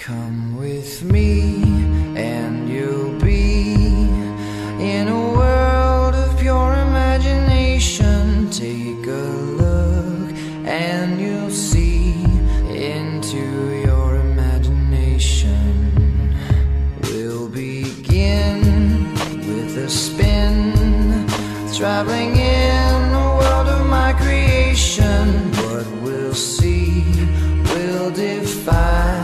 Come with me and you'll be in a world of pure imagination. Take a look and you'll see into your imagination. We'll begin with a spin, traveling in a world of my creation. What we'll see will defy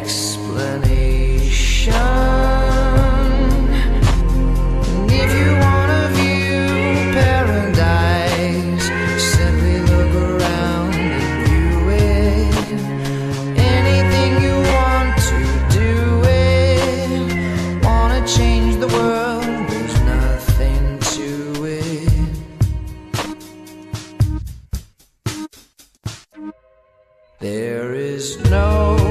explanation. And if you wanna view paradise, simply look around and view it. Anything you want to do it. Wanna change the world, there's nothing to it. There is no